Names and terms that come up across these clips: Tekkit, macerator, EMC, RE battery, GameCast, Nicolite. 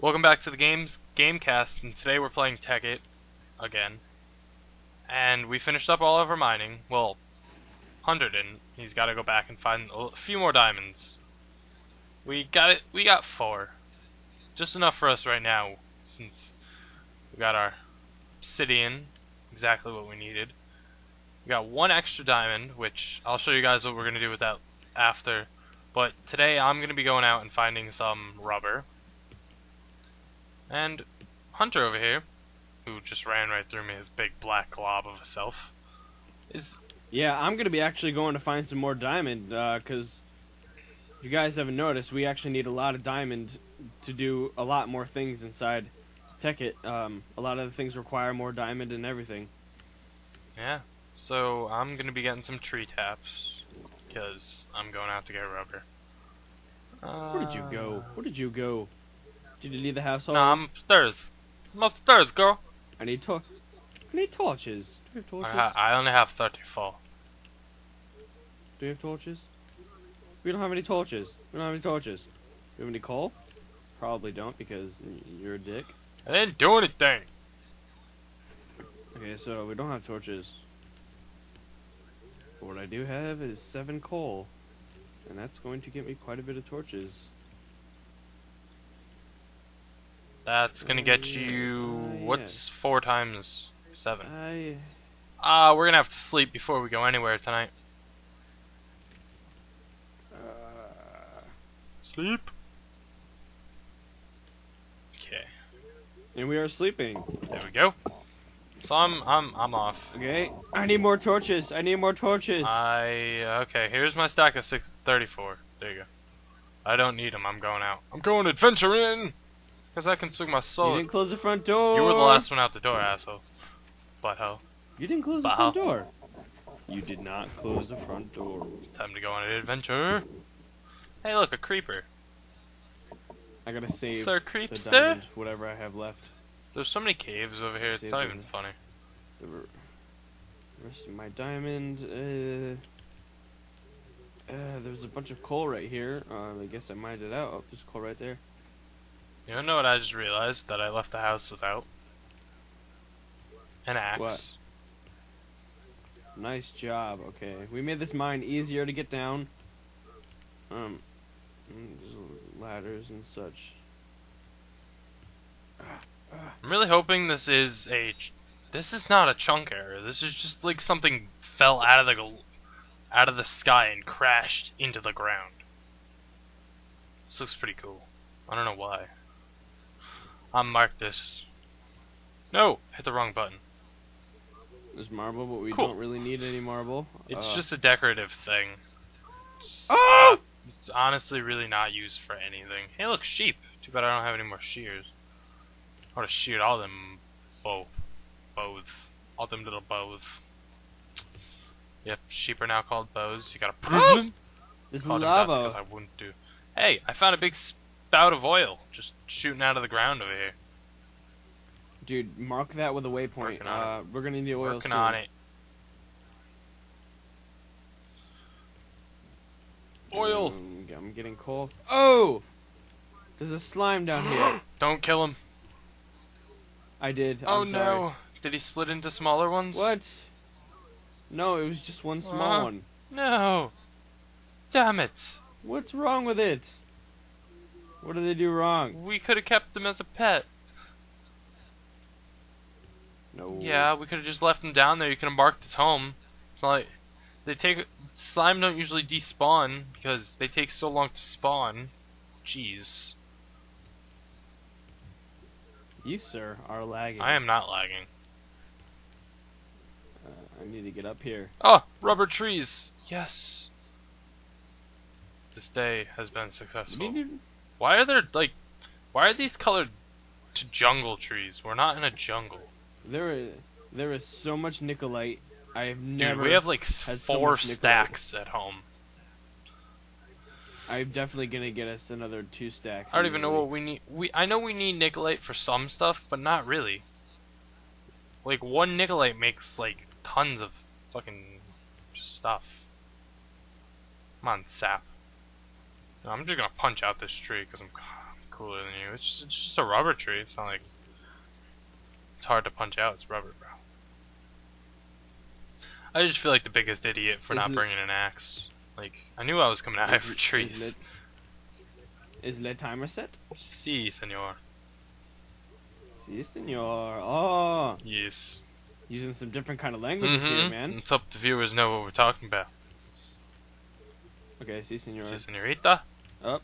Welcome back to the GameCast, and today we're playing Tekkit again. And we finished up all of our mining. Well, Hunter didn't. He's got to go back and find a few more diamonds. We got it. We got 4, just enough for us right now, since we got our obsidian, exactly what we needed. We got 1 extra diamond, which I'll show you guys what we're gonna do with that after. But today I'm gonna be going out and finding some rubber. And Hunter over here, who just ran right through me, his big black glob of a self, is... Yeah, I'm going to be actually going to find some more diamond, because if you guys haven't noticed, we actually need a lot of diamond to do a lot more things inside Tekkit. A lot of the things require more diamond and everything. Yeah, so I'm going to be getting some tree taps, because I'm going out to get rubber. Where did you go? Where did you go? Did you leave the house? No, I'm upstairs. I'm upstairs, girl. I need torches. Do we have torches? I only have 34. Do we have torches? We don't have any torches. We don't have any torches. Do we have any coal? Probably don't, because you're a dick. I didn't do anything. Okay, so we don't have torches. But what I do have is 7 coal, and that's going to get me quite a bit of torches. That's gonna get you... what's 4 times 7? We're gonna have to sleep before we go anywhere tonight. Sleep? Okay. And we are sleeping. There we go. So I'm off. Okay. I need more torches. I need more torches. Okay, here's my stack of 34. There you go. I don't need them. I'm going out. I'm going adventuring! Because I can swing my soul. You didn't close the front door. You were the last one out the door, asshole. Butthole. You didn't close the front door. You did not close the front door. Time to go on an adventure. Hey, look, a creeper. I gotta save the diamond, whatever I have left. There's so many caves over here, it's not even funny. The rest of my diamond. There's a bunch of coal right here. I guess I mined it out. Oh, there's coal right there. You know what I just realized that I left the house without? An axe. What? Nice job, okay. We made this mine easier to get down. There's ladders and such. I'm really hoping this is a... This is not a chunk error. This is just like something fell out of the sky and crashed into the ground. This looks pretty cool. I don't know why. I'll mark this. No! Hit the wrong button. There's marble, but we don't really need any marble. It's just a decorative thing. It's honestly really not used for anything. Hey look, sheep! Too bad I don't have any more shears. I would've sheared all them bows. All them little bows. Yep, sheep are now called bows. You gotta prove them! This is lava. Because I wouldn't do. Hey, I found a big spout of oil just shooting out of the ground over here. Dude, mark that with a waypoint. We're gonna need oil soon. Working on it. Oil. I'm getting coal. Oh, there's a slime down here. Don't kill him. I did. Oh no! Did he split into smaller ones? What? No, it was just one small one. No. Damn it! What's wrong with it? What did they do wrong? We could have kept them as a pet. No. Yeah, we could have just left them down there. You could have marked as home. It's not like they take slime don't usually despawn because they take so long to spawn. Jeez. You sir are lagging. I am not lagging. I need to get up here. Oh, rubber trees. Yes. This day has been successful. Why are there, like, why are these colored to jungle trees? We're not in a jungle. There is so much Nicolite. I have never. Dude, we have like 4 stacks at home. I'm definitely gonna get us another 2 stacks. I don't even know what we need. I know we need Nicolite for some stuff, but not really. Like 1 Nicolite makes like tons of fucking stuff. Come on, sap. No, I'm just gonna punch out this tree because I'm cooler than you. It's just a rubber tree. It's not like it's hard to punch out. It's rubber, bro. I just feel like the biggest idiot for not bringing an axe. Like, I knew I was coming out of trees. Is lead timer set? Si, senor. Si, senor. Oh. Yes. Using some different kind of languages here, man. Let's hope the viewers know what we're talking about. Okay, si, senor. Si, senorita. Up.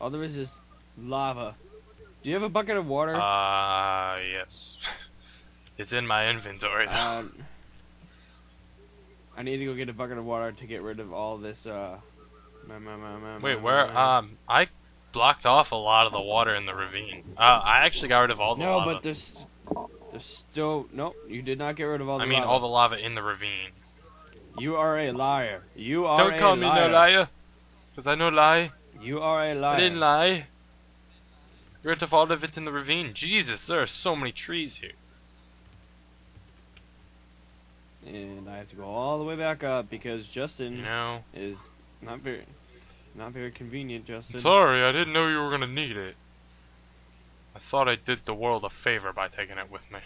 All there is lava. Do you have a bucket of water? Yes. It's in my inventory. I need to go get a bucket of water to get rid of all this, Wait, where, I blocked off a lot of the water in the ravine. I actually got rid of all the lava. No, but there's still... Nope, you did not get rid of all the lava. I mean all the lava in the ravine. You are a liar. You are a liar. Don't call me no liar. Because I no lie. You are a liar. I didn't lie. Get rid of all of it in the ravine. Jesus, there are so many trees here. And I have to go all the way back up because Justin is not very convenient, Justin. Sorry, I didn't know you were gonna need it. I thought I did the world a favor by taking it with me.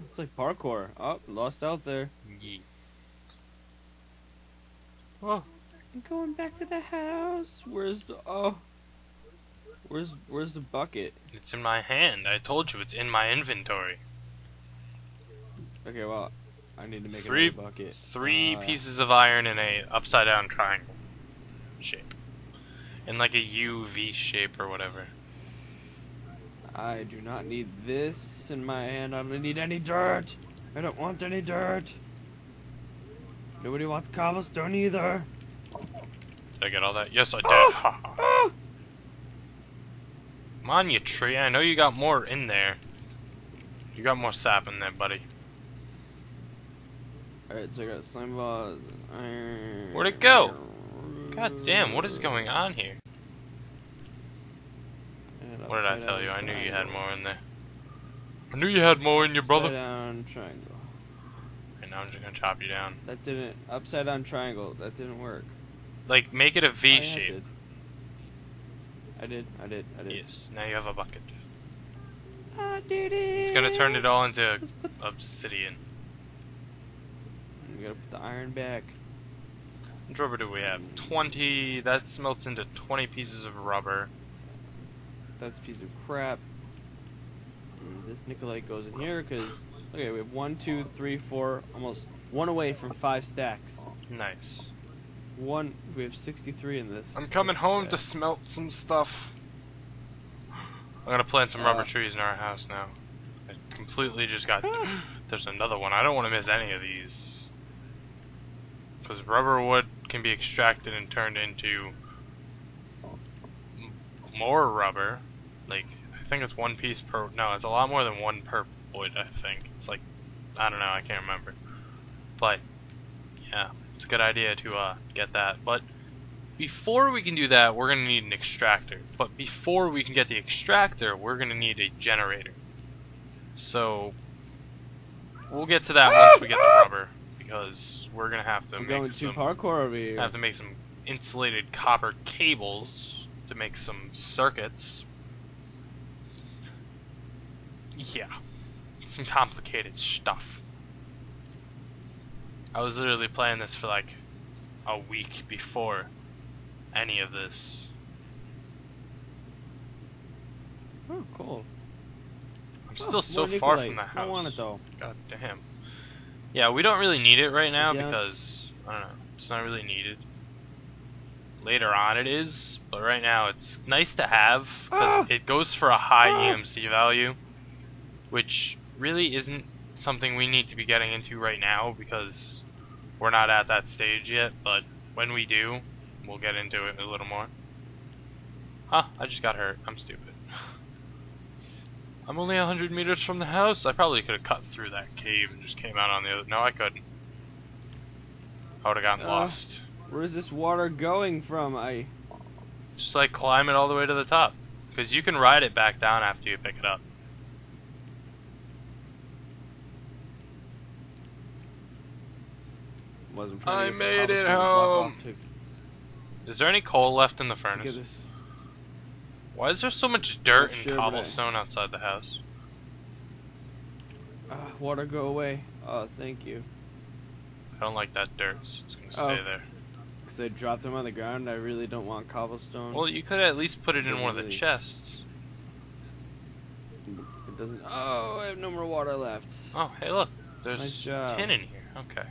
It's like parkour. Oh, lost out there. Yeah. Oh. I'm going back to the house. Where's the where's the bucket? It's in my hand. I told you it's in my inventory. Okay, well, I need to make another bucket. Three pieces of iron in a upside down triangle shape. In like a U-V shape or whatever. I do not need this in my hand. I don't need any dirt. I don't want any dirt. Nobody wants cobblestone either. Did I get all that? Yes, I did. Come on, you tree. I know you got more in there. You got more sap in there, buddy. Alright, so I got slime balls. Where'd it go? God damn, what is going on here? What did I tell you? I knew you had more in there. I knew you had more in your brother. Upside down triangle. And now I'm just gonna chop you down. That didn't. Upside down triangle. That didn't work. Like, make it a V shape. I did. Yes. Now you have a bucket. I did it. It's gonna turn it all into obsidian. We gotta put the iron back. How much rubber do we have? 20. That smelts into 20 pieces of rubber. That's a piece of crap. And this Nicolite goes in here because okay, we have 1, 2, 3, 4, almost one away from 5 stacks. Nice. We have 63 in this. I'm coming home to smelt some stuff. I'm gonna plant some rubber trees in our house now. I completely just got. There's another one. I don't want to miss any of these. Because rubber wood can be extracted and turned into more rubber. Like, I think it's one piece per. No, it's a lot more than one per wood, I think. It's like, I don't know, I can't remember. But, yeah. It's a good idea to get that, but before we can do that, we're going to need an extractor. But before we can get the extractor, we're going to need a generator. So we'll get to that once we get the rubber, because we're going to have to make some insulated copper cables to make some circuits. Yeah, some complicated stuff. I was literally playing this for like a week before any of this. Oh, cool. I'm still so far from the house. I want it though. God damn. Yeah, we don't really need it right now because, I don't know, it's not really needed. Later on it is, but right now it's nice to have because it goes for a high EMC value, which really isn't something we need to be getting into right now because we're not at that stage yet, but when we do, we'll get into it a little more. Huh, I just got hurt. I'm stupid. I'm only 100 meters from the house. I probably could have cut through that cave and just came out on the other... No, I couldn't. I would have gotten lost. Where's this water going from? Just like climb it all the way to the top. Because you can ride it back down after you pick it up. Wasn't I made it home. Is there any coal left in the furnace? Why is there so much dirt and cobblestone outside the house? Water, go away. Oh, thank you. I don't like that dirt, so it's gonna stay there. Because I dropped them on the ground, I really don't want cobblestone. Well, you could at least put it in one of the chests. It doesn't... Oh, I have no more water left. Oh, hey, look. There's tin in here. Okay.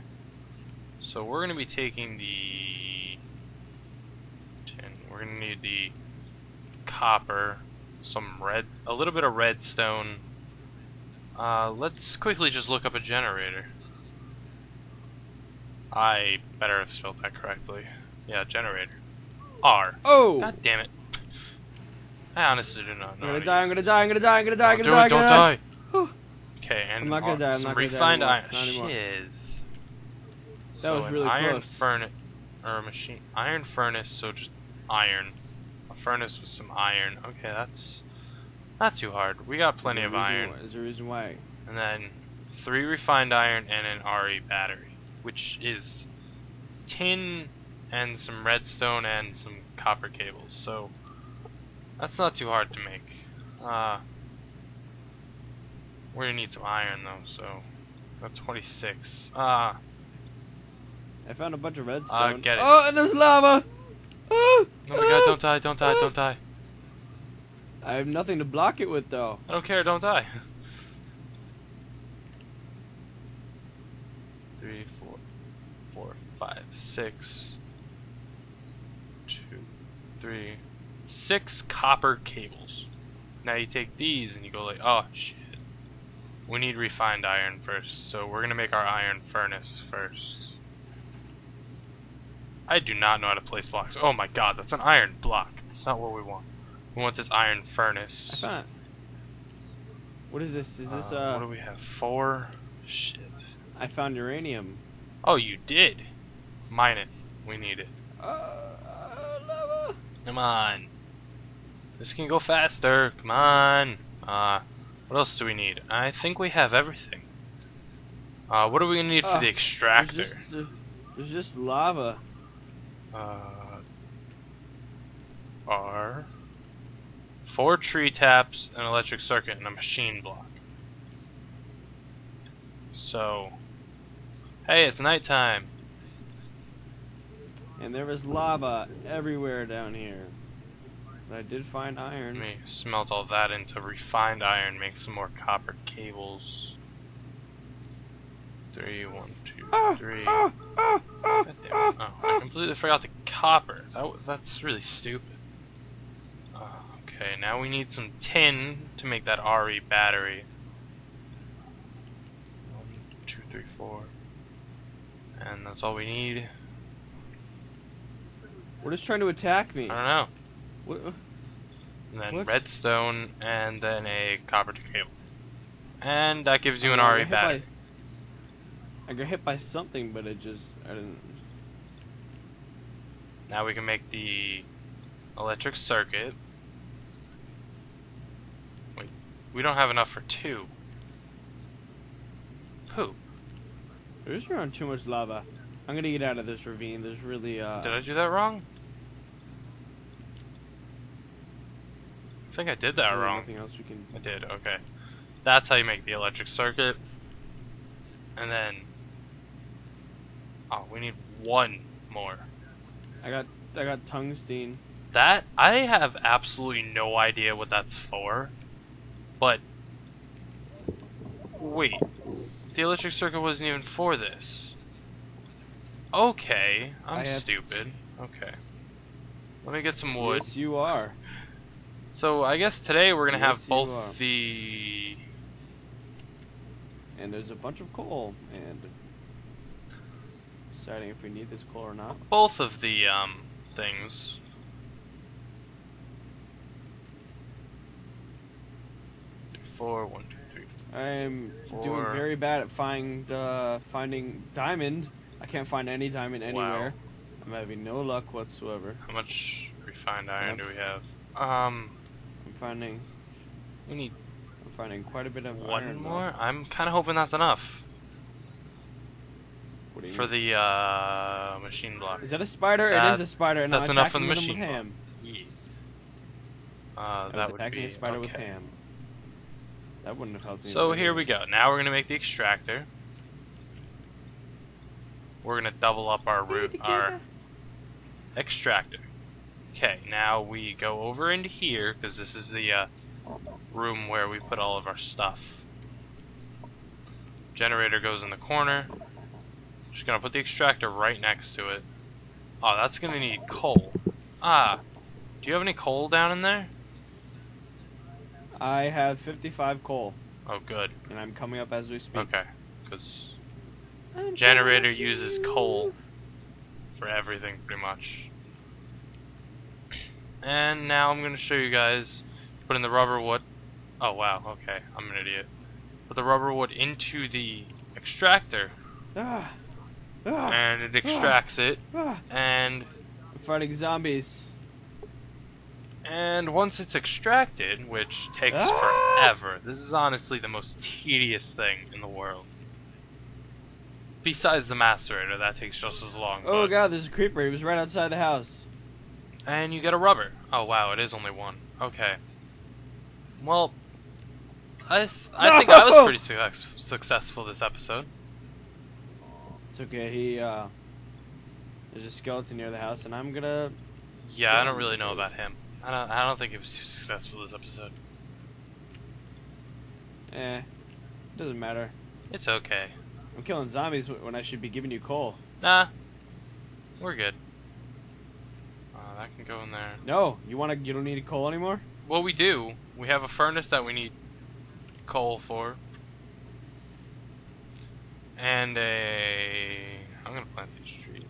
So we're going to be taking the... tin. We're going to need the copper, some red... a little bit of redstone. Let's quickly just look up a generator. I better have spelled that correctly. Yeah, generator. R. Oh! God damn it. I honestly do not know. I'm gonna die, I'm gonna die, I'm gonna die, I'm gonna die, I'm gonna die. Don't die. Okay, and I'm not gonna die, I'm not gonna die. Refined iron. Shiz. That was really close. Iron furnace. Or a machine. Iron furnace, so just iron. A furnace with some iron. Okay, that's not too hard. We got plenty of iron. There's a reason why. And then 3 refined iron and an RE battery, which is tin and some redstone and some copper cables, so that's not too hard to make. We're gonna need some iron though, so about 26. I found a bunch of redstone. Get it. Oh, and there's lava! Oh my god, don't die, don't die, don't die. I have nothing to block it with though. I don't care, don't die. 6 copper cables. Now you take these and you go like, oh shit. We need refined iron first, so we're gonna make our iron furnace first. I do not know how to place blocks. Oh my god, that's an iron block. That's not what we want. We want this iron furnace. I found it. What is this? Is this what do we have? 4? Shit. I found uranium. Oh, you did. Mine it. We need it. Lava. Come on. This can go faster. Come on. What else do we need? I think we have everything. What are we gonna need for the extractor? There's just lava. R. 4 tree taps, an electric circuit, and a machine block. So. Hey, it's nighttime. And there was lava everywhere down here. But I did find iron. Let me smelt all that into refined iron, make some more copper cables. 3, 1, 2, 3. God damn it. Oh, I completely forgot the copper. That's really stupid. Okay, now we need some tin to make that RE battery. 1, 2, 3, 4. And that's all we need. What is trying to attack me? I don't know. What? And then redstone and then a copper cable. And that gives you an RE battery. I got hit by something, but it just... I didn't... Now we can make the electric circuit. Wait, we don't have enough for 2. Poop. We're just around too much lava. I'm gonna get out of this ravine. There's really Did I do that wrong? I think I did that wrong. Nothing else we can... I did, okay. That's how you make the electric circuit. And then oh, we need 1 more. I got tungsten. That I have absolutely no idea what that's for. But wait. The electric circuit wasn't even for this. Okay, I'm stupid. Okay. Let me get some wood. Yes, you are. So, I guess today we're going to have both the... And there's a bunch of coal, and... Deciding if we need this coal or not. Both of the, things. I'm doing very bad at finding diamond. I can't find any diamond anywhere. Wow. I'm having no luck whatsoever. How much refined iron do we have? I'm finding quite a bit of iron. One more? I'm kind of hoping that's enough. What do you mean? The machine block. Is that a spider? It is a spider. And that's enough for the machine block. Yeah. That would attacking be a spider with ham. That wouldn't have helped me. So here we go. Now we're going to make the extractor. We're going to double up our root, our extractor. Okay, now we go over into here, because this is the room where we put all of our stuff. Generator goes in the corner. Just going to put the extractor right next to it. Oh, that's going to need coal. Ah, do you have any coal down in there? I have 55 coal. Oh, good. And I'm coming up as we speak. Okay, because generator uses coal for everything, pretty much. And now I'm going to show you guys putting the rubber wood. Oh, wow, okay, I'm an idiot. Put the rubber wood into the extractor. And it extracts it. And I'm fighting zombies. And once it's extracted, which takes forever, this is honestly the most tedious thing in the world. Besides the macerator, that takes just as long. Oh god, there's a creeper. He was right outside the house. And you get a rubber. Oh wow, it is only one. Okay. Well, I think I was pretty successful this episode. It's okay. He there's a skeleton near the house, and I'm gonna. Yeah, I don't really know about him. I don't think it was too successful this episode. Eh, doesn't matter. It's okay. I'm killing zombies when I should be giving you coal. Nah, we're good. That can go in there. No, you don't need coal anymore? Well, we do. We have a furnace that we need coal for. And I'm gonna plant these trees.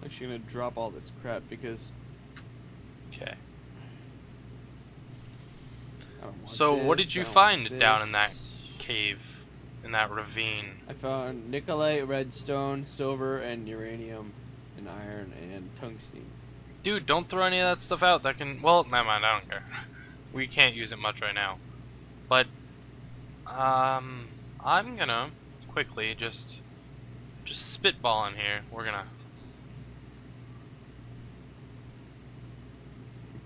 I'm actually gonna drop all this crap because. Okay. So what did you find down in that cave, in that ravine? I found nickelite, redstone, silver, and uranium, and iron, and tungsten. Dude, don't throw any of that stuff out. That can. Well, never mind. I don't care. We can't use it much right now. But I'm gonna quickly just spitball in here. We're gonna.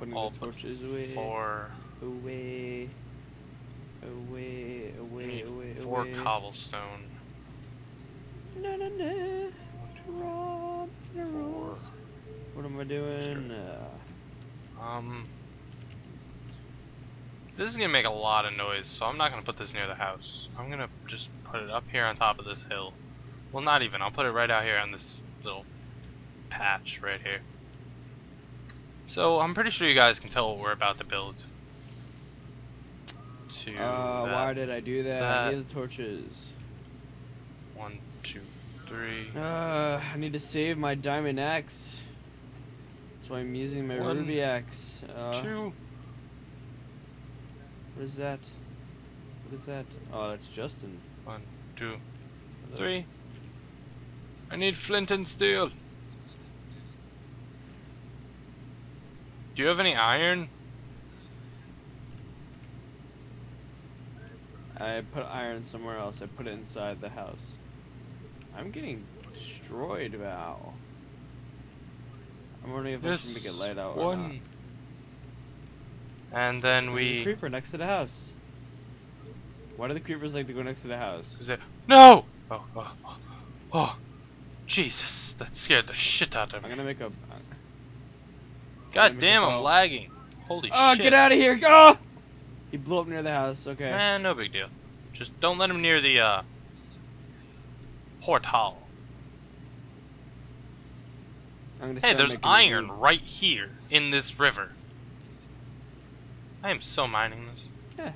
Putting all the torches away. Away. Cobblestone. Four. What am I doing? This is gonna make a lot of noise, so I'm not gonna put this near the house. I'm gonna just put it up here on top of this hill. Well, not even. I'll put it right out here on this little patch right here. So I'm pretty sure you guys can tell what we're about to build. Why did I do that? I need the torches. 1, 2, 3. I need to save my diamond axe. That's why I'm using my ruby axe. 2. What is that? What is that? Oh, that's Justin. 1, 2, 3. I need flint and steel. Do you have any iron? I put iron somewhere else. I put it inside the house. I'm getting destroyed, wow. I'm wondering if I should make it light out or not. And then there's a creeper next to the house. Why do the creepers like to go next to the house? No! Oh, Jesus, that scared the shit out of me. I'm gonna make a. God damn, I'm lagging. Holy shit. Oh, get out of here! Go! He blew up near the house, okay. Eh, no big deal. Just don't let him near the, portal. Hey, there's iron right here in this river. I am so mining this. Yeah.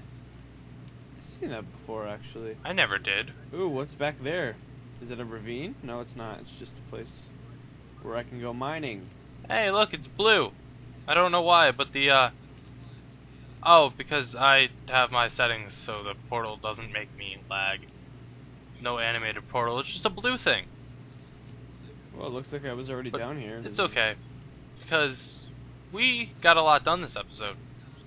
I've seen that before, actually. I never did. Ooh, what's back there? Is it a ravine? No, it's not. It's just a place where I can go mining. Hey, look, it's blue. I don't know why, but the, oh, because I have my settings so the portal doesn't make me lag. No animated portal, it's just a blue thing. Well, it looks like I was already down here. It's okay, because we got a lot done this episode.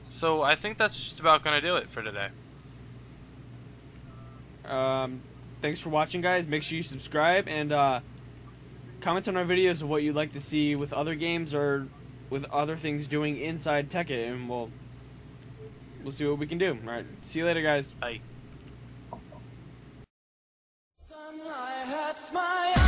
So I think that's just about going to do it for today. Thanks for watching, guys. Make sure you subscribe and comment on our videos of what you'd like to see with other games or with other things doing inside Tekkit, and we'll see what we can do. All right, see you later, guys. Bye.